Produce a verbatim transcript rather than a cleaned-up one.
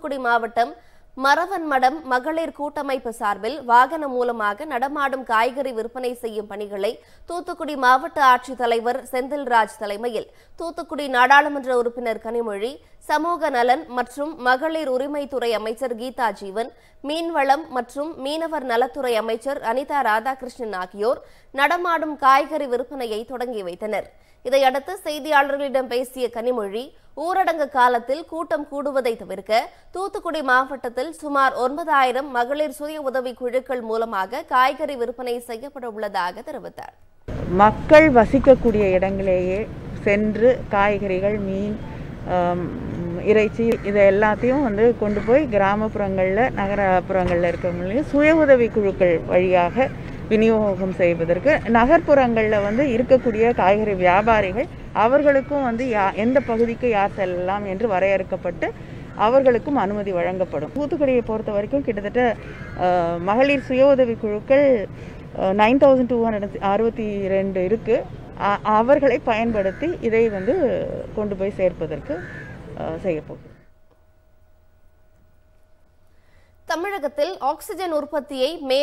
தூத்துக்குடி மாவட்டம் மரவன்மடம் மகளிர் கூட்டமைப்பு சார்பில் வாகனம் மூலமாக நடமாடும் காய்கறி விற்பனை செய்யும் பணிகளை தூத்துக்குடி மாவட்ட ஆட்சித்தலைவர் செந்தில்ராஜ் தலைமையில் தூத்துக்குடி நாடாளுமன்ற உறுப்பினர் கனிமொழி, சமூக நலன் மற்றும் மகளிர் உரிமைத்துறை அமைச்சர் கீதா ஜீவன், மீன்வளம் மற்றும் மீனவர் நலத்துறை அமைச்சர் அனிதா ராதாகிருஷ்ணன் ஆகியோர் நடமாடும் காய்கறி விற்பனையை தொடங்கி வைத்தனர். இதையடுத்து செய்தியாளர்களிடம் பேசிய கனிமொழி, ஊரடங்கு காலத்தில் கூட்டம் கூடுவதை தவிர்க்க தூத்துக்குடி மாவட்டத்தில் சுமார் ஒன்பதாயிரம் மகளிர் சுய உதவி குழுக்கள் மூலமாக காய்கறி விற்பனை செய்யப்பட உள்ளதாக தெரிவித்தார். மக்கள் வசிக்கக்கூடிய இடங்களிலேயே சென்று காய்கறிகள், மீன், இறைச்சி இதை எல்லாத்தையும் வந்து கொண்டு போய் கிராமப்புறங்களில், நகரப்புறங்களில் இருக்கவங்களையும் சுய உதவி குழுக்கள் வழியாக விநியோகம் செய்வதற்கு நகர்ப்புறங்களில் வந்து இருக்கக்கூடிய காய்கறி வியாபாரிகள் அவர்களுக்கும் வந்து யா எந்த பகுதிக்கு யார் செல்லலாம் என்று வரையறுக்கப்பட்டு அவர்களுக்கும் அனுமதி வழங்கப்படும். தூத்துக்குடியை பொறுத்த வரைக்கும் கிட்டத்தட்ட மகளிர் சுய உதவி குழுக்கள் நைன் தௌசண்ட் டூ ஹண்ட்ரட் அறுபத்தி ரெண்டு இருக்குது. அவர்களை பயன்படுத்தி இதை வந்து கொண்டு போய் சேர்ப்பதற்கு செய்யப்போகுது. தமிழகத்தில் ஆக்சிஜன் உற்பத்தியை மே